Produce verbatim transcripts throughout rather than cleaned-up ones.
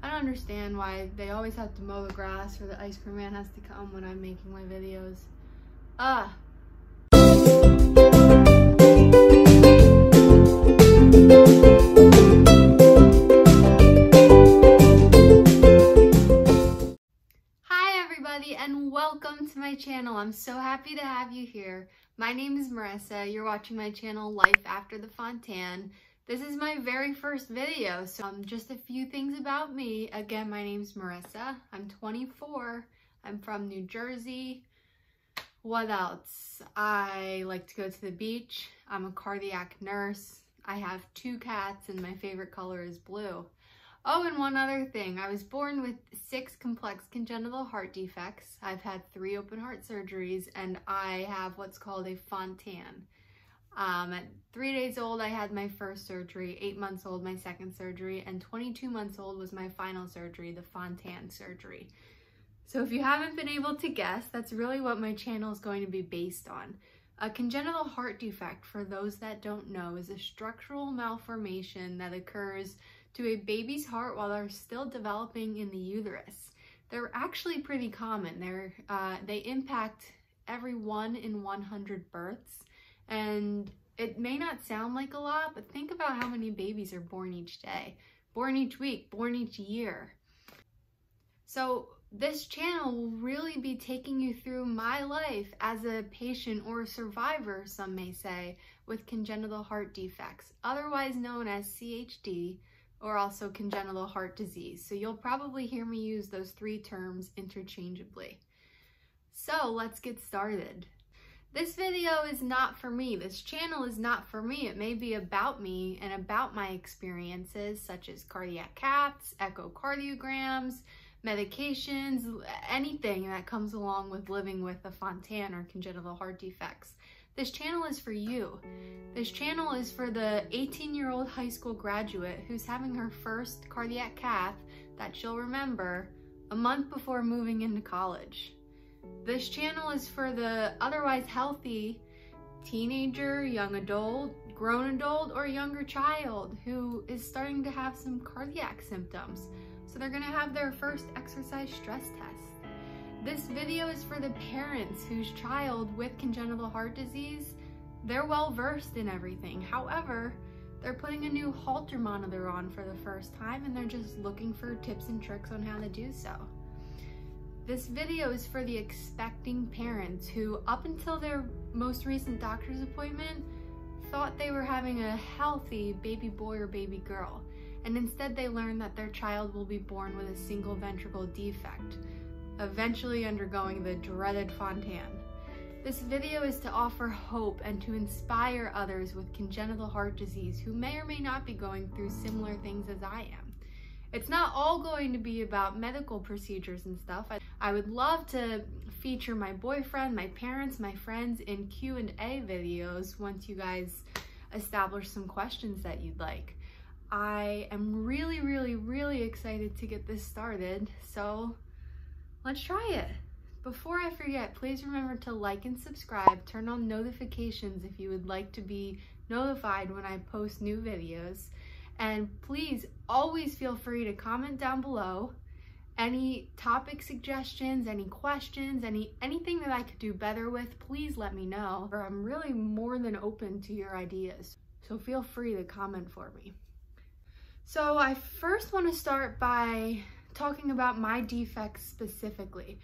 I don't understand why they always have to mow the grass or the ice cream man has to come when I'm making my videos. Ah. Hi everybody and welcome to my channel. I'm so happy to have you here. My name is Marissa. You're watching my channel Life After the Fontan. This is my very first video, so um, just a few things about me. Again, my name's Marissa. I'm twenty-four. I'm from New Jersey. What else? I like to go to the beach. I'm a cardiac nurse. I have two cats and my favorite color is blue. Oh, and one other thing. I was born with six complex congenital heart defects. I've had three open heart surgeries and I have what's called a Fontan. Um, at three days old, I had my first surgery, eight months old, my second surgery, and twenty-two months old was my final surgery, the Fontan surgery. So if you haven't been able to guess, that's really what my channel is going to be based on. A congenital heart defect, for those that don't know, is a structural malformation that occurs to a baby's heart while they're still developing in the uterus. They're actually pretty common. They're, uh, they impact every one in one hundred births. And it may not sound like a lot, but think about how many babies are born each day, born each week, born each year. So this channel will really be taking you through my life as a patient or a survivor, some may say, with congenital heart defects, otherwise known as C H D, or also congenital heart disease. So you'll probably hear me use those three terms interchangeably. So let's get started. This video is not for me. This channel is not for me. It may be about me and about my experiences such as cardiac caths, echocardiograms, medications, anything that comes along with living with a Fontan or congenital heart defects. This channel is for you. This channel is for the eighteen-year-old high school graduate who's having her first cardiac cath that she'll remember a month before moving into college. This channel is for the otherwise healthy teenager, young adult, grown adult, or younger child who is starting to have some cardiac symptoms. So they're gonna have their first exercise stress test. This video is for the parents whose child with congenital heart disease, they're well versed in everything. However, they're putting a new halter monitor on for the first time and they're just looking for tips and tricks on how to do so. This video is for the expecting parents who, up until their most recent doctor's appointment, thought they were having a healthy baby boy or baby girl, and instead they learned that their child will be born with a single ventricle defect, eventually undergoing the dreaded Fontan. This video is to offer hope and to inspire others with congenital heart disease who may or may not be going through similar things as I am. It's not all going to be about medical procedures and stuff. I, I would love to feature my boyfriend, my parents, my friends in Q and A videos once you guys establish some questions that you'd like. I am really, really, really excited to get this started, so let's try it. Before I forget, please remember to like and subscribe, turn on notifications if you would like to be notified when I post new videos. And please always feel free to comment down below any topic suggestions, any questions, any anything that I could do better with, please let me know. I'm really more than open to your ideas, so feel free to comment for me. So I first want to start by talking about my defects specifically.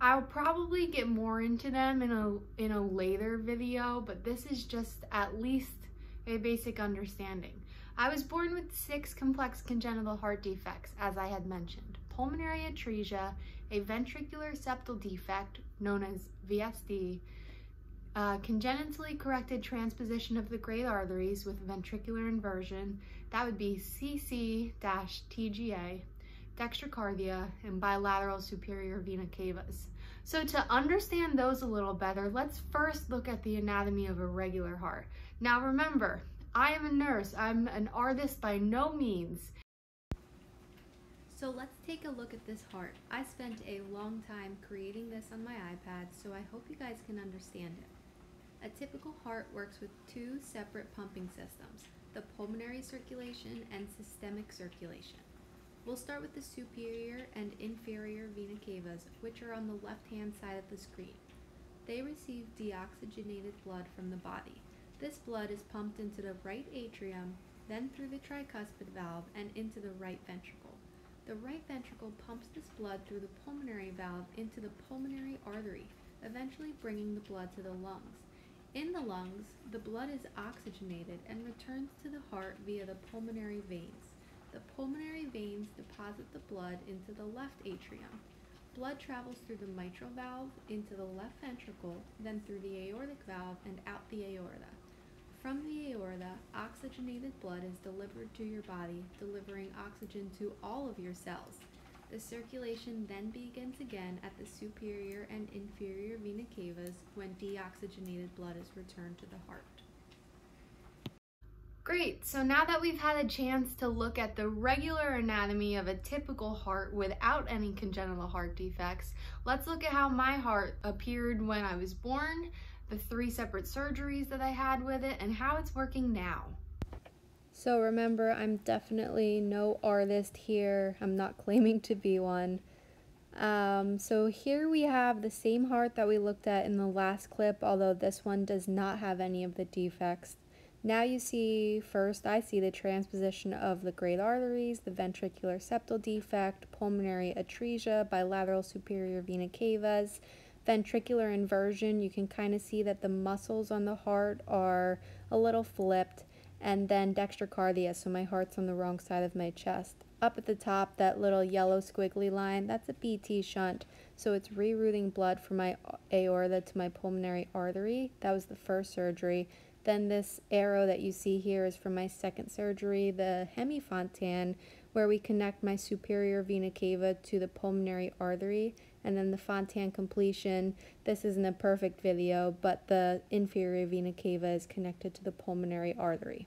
I'll probably get more into them in a, in a later video, but this is just at least a basic understanding. I was born with six complex congenital heart defects, as I had mentioned. Pulmonary atresia, a ventricular septal defect, known as V S D, uh, congenitally corrected transposition of the great arteries with ventricular inversion, that would be C C T G A, dextrocardia, and bilateral superior vena cavas. So to understand those a little better, let's first look at the anatomy of a regular heart. Now remember, I am a nurse, I'm an artist by no means. So let's take a look at this heart. I spent a long time creating this on my iPad, so I hope you guys can understand it. A typical heart works with two separate pumping systems, the pulmonary circulation and systemic circulation. We'll start with the superior and inferior vena cavas, which are on the left-hand side of the screen. They receive deoxygenated blood from the body. This blood is pumped into the right atrium, then through the tricuspid valve and into the right ventricle. The right ventricle pumps this blood through the pulmonary valve into the pulmonary artery, eventually bringing the blood to the lungs. In the lungs, the blood is oxygenated and returns to the heart via the pulmonary veins. The pulmonary veins deposit the blood into the left atrium. Blood travels through the mitral valve into the left ventricle, then through the aortic valve and out the aorta. From the aorta, oxygenated blood is delivered to your body, delivering oxygen to all of your cells. The circulation then begins again at the superior and inferior vena cavas when deoxygenated blood is returned to the heart. Great, so now that we've had a chance to look at the regular anatomy of a typical heart without any congenital heart defects, let's look at how my heart appeared when I was born, the three separate surgeries that I had with it, and how it's working now. So remember, I'm definitely no artist here. I'm not claiming to be one. Um, so here we have the same heart that we looked at in the last clip, although this one does not have any of the defects. Now you see, first I see the transposition of the great arteries, the ventricular septal defect, pulmonary atresia, bilateral superior vena cavas, ventricular inversion. You can kind of see that the muscles on the heart are a little flipped, and then dextrocardia, so my heart's on the wrong side of my chest. Up at the top, that little yellow squiggly line, that's a B T shunt, so it's rerouting blood from my aorta to my pulmonary artery. That was the first surgery. Then this arrow that you see here is from my second surgery, the hemi-Fontan, where we connect my superior vena cava to the pulmonary artery, and then the Fontan completion. This isn't a perfect video, but the inferior vena cava is connected to the pulmonary artery.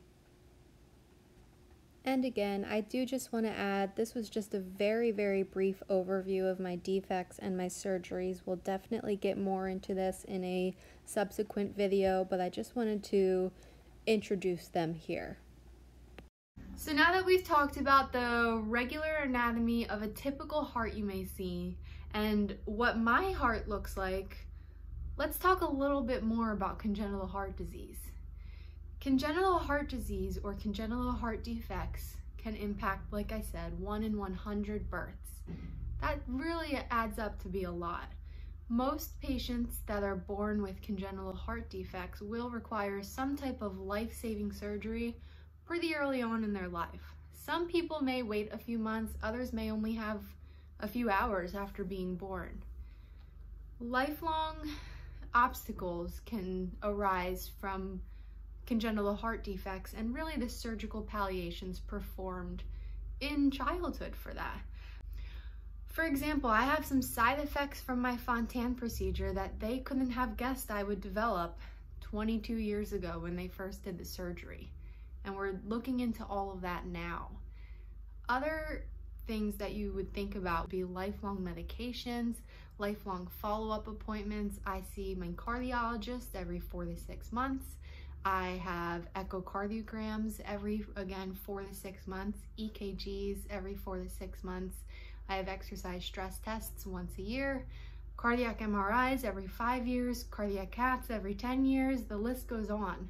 And again, I do just want to add, this was just a very, very brief overview of my defects and my surgeries. We'll definitely get more into this in a subsequent video, but I just wanted to introduce them here. So now that we've talked about the regular anatomy of a typical heart you may see and what my heart looks like, let's talk a little bit more about congenital heart disease. Congenital heart disease or congenital heart defects can impact, like I said, one in one hundred births. That really adds up to be a lot. Most patients that are born with congenital heart defects will require some type of life-saving surgery pretty early on in their life. Some people may wait a few months, others may only have a few hours after being born. Lifelong obstacles can arise from congenital heart defects and really the surgical palliations performed in childhood for that. For example, I have some side effects from my Fontan procedure that they couldn't have guessed I would develop twenty-two years ago when they first did the surgery. And we're looking into all of that now. Other things that you would think about would be lifelong medications, lifelong follow-up appointments. I see my cardiologist every four to six months. I have echocardiograms every, again, four to six months, E K Gs every four to six months. I have exercise stress tests once a year, cardiac M R Is every five years, cardiac caths every ten years, the list goes on.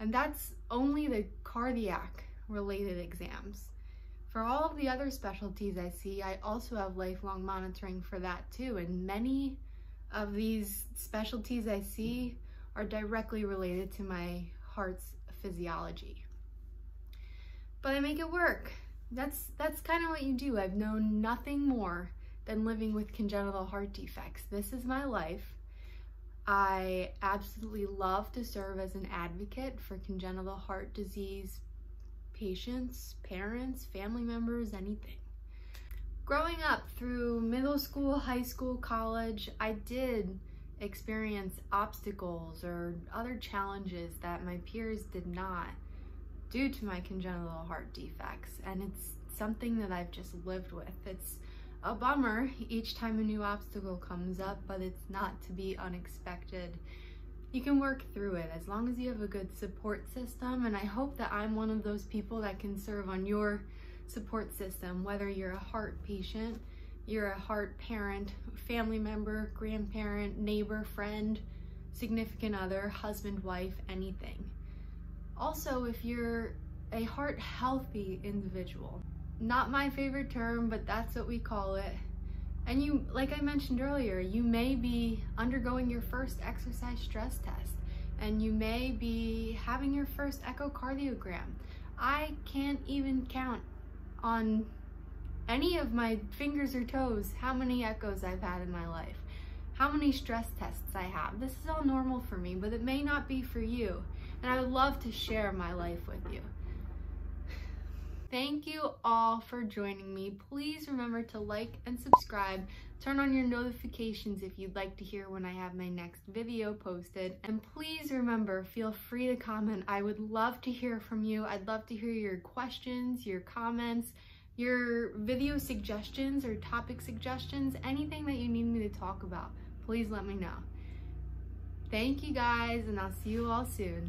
And that's only the cardiac related exams. For all of the other specialties I see, I also have lifelong monitoring for that too. And many of these specialties I see are directly related to my heart's physiology. But I make it work. That's, that's kind of what you do. I've known nothing more than living with congenital heart defects. This is my life. I absolutely love to serve as an advocate for congenital heart disease patients, parents, family members, anything. Growing up through middle school, high school, college, I did experience obstacles or other challenges that my peers did not due to my congenital heart defects, and it's something that I've just lived with. It's a bummer each time a new obstacle comes up, but it's not to be unexpected. You can work through it as long as you have a good support system, and I hope that I'm one of those people that can serve on your support system, whether you're a heart patient, you're a heart parent, family member, grandparent, neighbor, friend, significant other, husband, wife, anything. Also, if you're a heart healthy individual, not my favorite term, but that's what we call it. And you, like I mentioned earlier, you may be undergoing your first exercise stress test, and you may be having your first echocardiogram. I can't even count on any of my fingers or toes how many echoes I've had in my life, how many stress tests I have. This is all normal for me, but it may not be for you. And I would love to share my life with you. Thank you all for joining me. Please remember to like and subscribe. Turn on your notifications if you'd like to hear when I have my next video posted. And please remember, feel free to comment. I would love to hear from you. I'd love to hear your questions, your comments, your video suggestions or topic suggestions, anything that you need me to talk about. Please let me know. Thank you guys, and I'll see you all soon.